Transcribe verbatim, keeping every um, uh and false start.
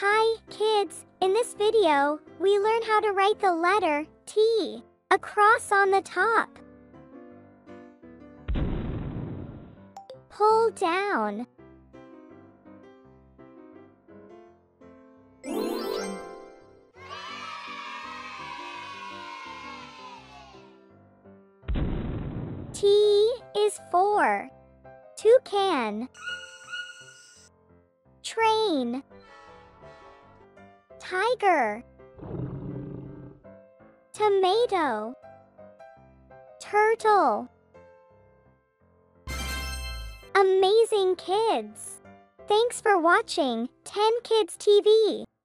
Hi, kids! In this video, we learn how to write the letter T across on the top. Pull down. T is for toucan, train, tiger, tomato, turtle. Amazing, kids! Thanks for watching ten kids T V.